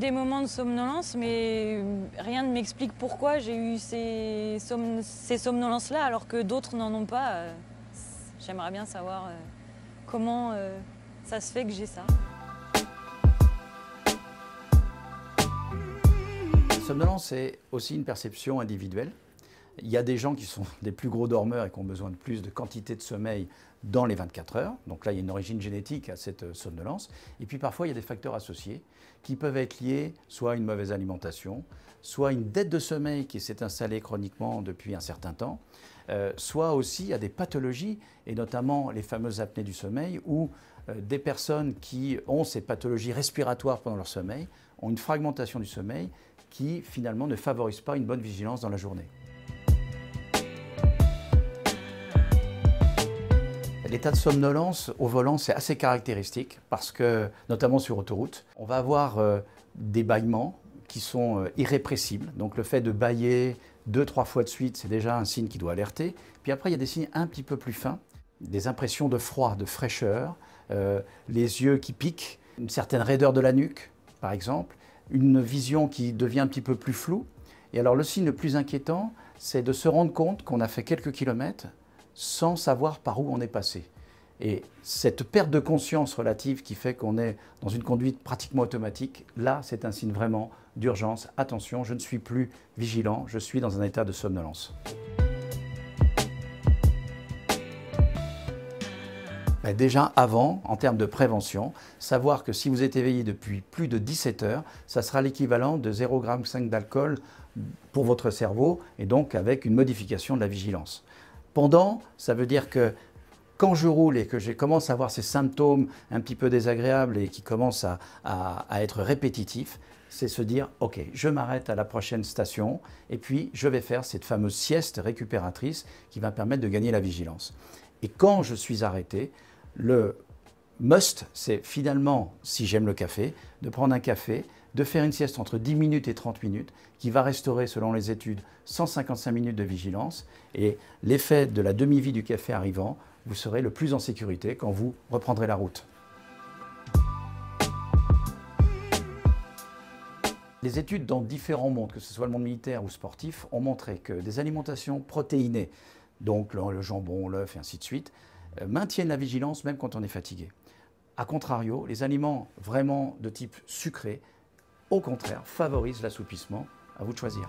des moments de somnolence, mais rien ne m'explique pourquoi j'ai eu ces somnolences-là, alors que d'autres n'en ont pas. J'aimerais bien savoir comment ça se fait que j'ai ça. La somnolence, c'est aussi une perception individuelle. Il y a des gens qui sont des plus gros dormeurs et qui ont besoin de plus de quantité de sommeil dans les 24 heures. Donc là, il y a une origine génétique à cette somnolence. Et puis parfois, il y a des facteurs associés qui peuvent être liés soit à une mauvaise alimentation, soit à une dette de sommeil qui s'est installée chroniquement depuis un certain temps, soit aussi à des pathologies, et notamment les fameuses apnées du sommeil, où des personnes qui ont ces pathologies respiratoires pendant leur sommeil ont une fragmentation du sommeil qui finalement ne favorise pas une bonne vigilance dans la journée. L'état de somnolence au volant, c'est assez caractéristique parce que, notamment sur autoroute, on va avoir des bâillements qui sont irrépressibles. Donc le fait de bâiller 2-3 fois de suite, c'est déjà un signe qui doit alerter. Puis après, il y a des signes un petit peu plus fins, des impressions de froid, de fraîcheur, les yeux qui piquent, une certaine raideur de la nuque, par exemple, une vision qui devient un petit peu plus floue. Et alors le signe le plus inquiétant, c'est de se rendre compte qu'on a fait quelques kilomètres sans savoir par où on est passé. Et cette perte de conscience relative qui fait qu'on est dans une conduite pratiquement automatique, là, c'est un signe vraiment d'urgence. Attention, je ne suis plus vigilant, je suis dans un état de somnolence. Déjà avant, en termes de prévention, savoir que si vous êtes éveillé depuis plus de 17 heures, ça sera l'équivalent de 0,5 g d'alcool pour votre cerveau, et donc avec une modification de la vigilance. Pendant, ça veut dire que quand je roule et que je commence à avoir ces symptômes un petit peu désagréables et qui commencent à être répétitifs, c'est se dire « Ok, je m'arrête à la prochaine station et puis je vais faire cette fameuse sieste récupératrice qui va me permettre de gagner la vigilance. » Et quand je suis arrêté, le must, c'est finalement, si j'aime le café, de prendre un café, de faire une sieste entre 10 minutes et 30 minutes, qui va restaurer, selon les études, 155 minutes de vigilance. Et l'effet de la demi-vie du café arrivant, vous serez le plus en sécurité quand vous reprendrez la route. Les études dans différents mondes, que ce soit le monde militaire ou sportif, ont montré que des alimentations protéinées, donc le jambon, l'œuf et ainsi de suite, maintiennent la vigilance même quand on est fatigué. A contrario, les aliments vraiment de type sucré, au contraire, favorisent l'assoupissement. À vous de choisir.